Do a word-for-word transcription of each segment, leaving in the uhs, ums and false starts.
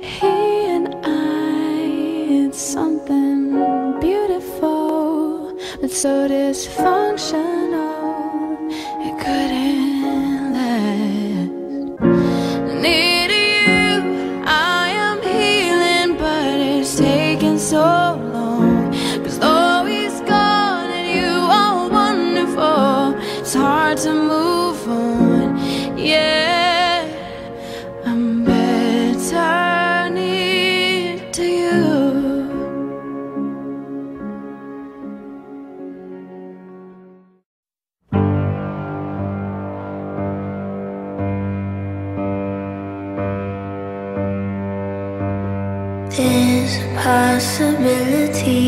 He and I, it's something beautiful, but so dysfunctional, it couldn't last. Near to you, I am healing, but it's taking so long, 'cause always gone and you are wonderful. It's hard to move on, yeah. There's a possibility,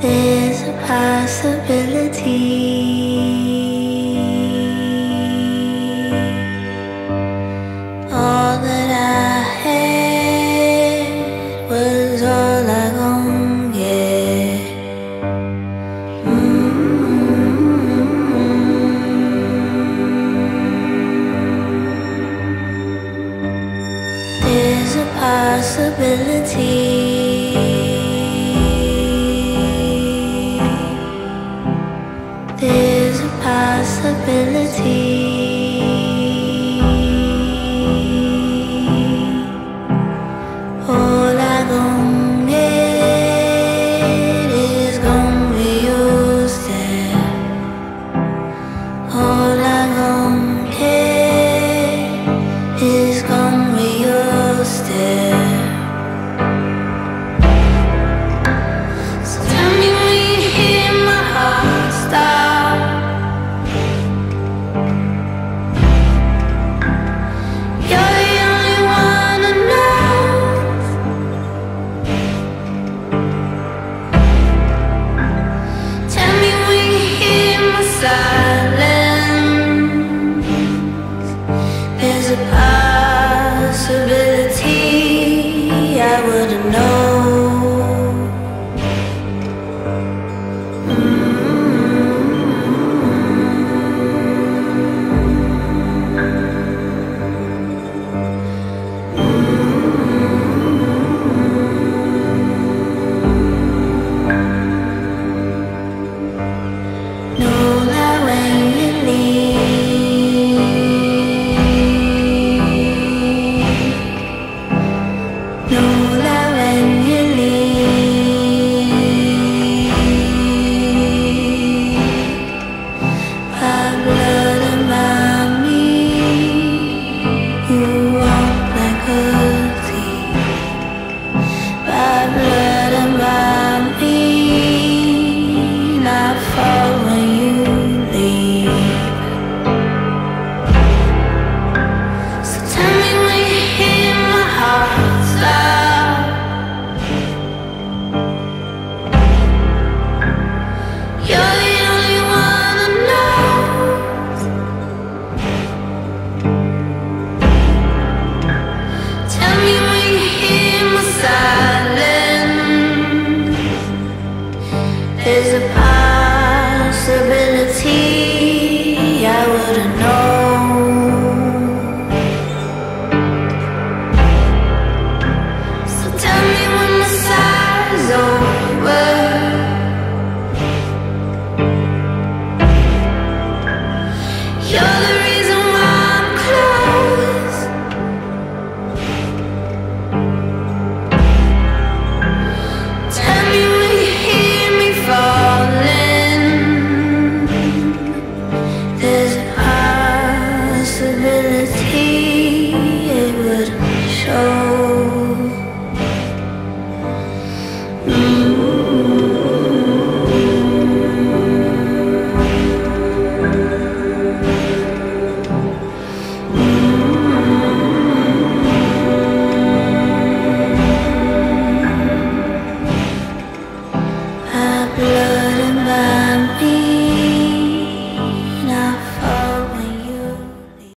there's a possibility, all that I had was all I gon' get. Possibility, there's a possibility.